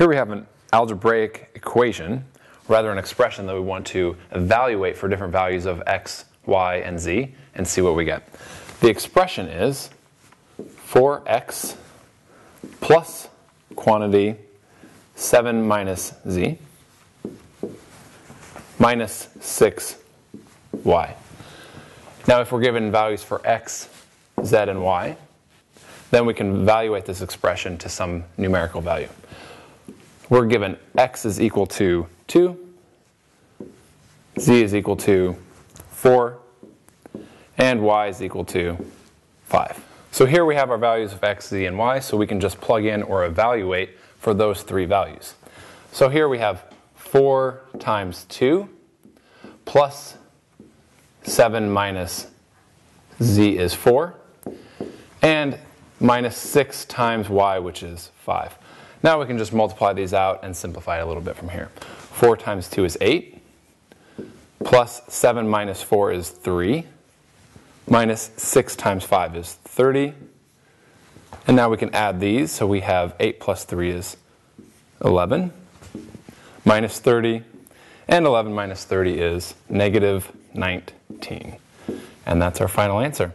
Here we have an algebraic equation, rather an expression that we want to evaluate for different values of x, y, and z, and see what we get. The expression is 4x plus quantity 7 minus z minus 6y. Now if we're given values for x, z, and y, then we can evaluate this expression to some numerical value. We're given x is equal to 2, z is equal to 4, and y is equal to 5. So here we have our values of x, z, and y, so we can just plug in or evaluate for those three values. So here we have 4 times 2 plus 7 minus z is 4, and minus 6 times y, which is 5. Now we can just multiply these out and simplify it a little bit from here. 4 times 2 is 8, plus 7 minus 4 is 3, minus 6 times 5 is 30. And now we can add these, so we have 8 plus 3 is 11, minus 30, and 11 minus 30 is negative 19. And that's our final answer.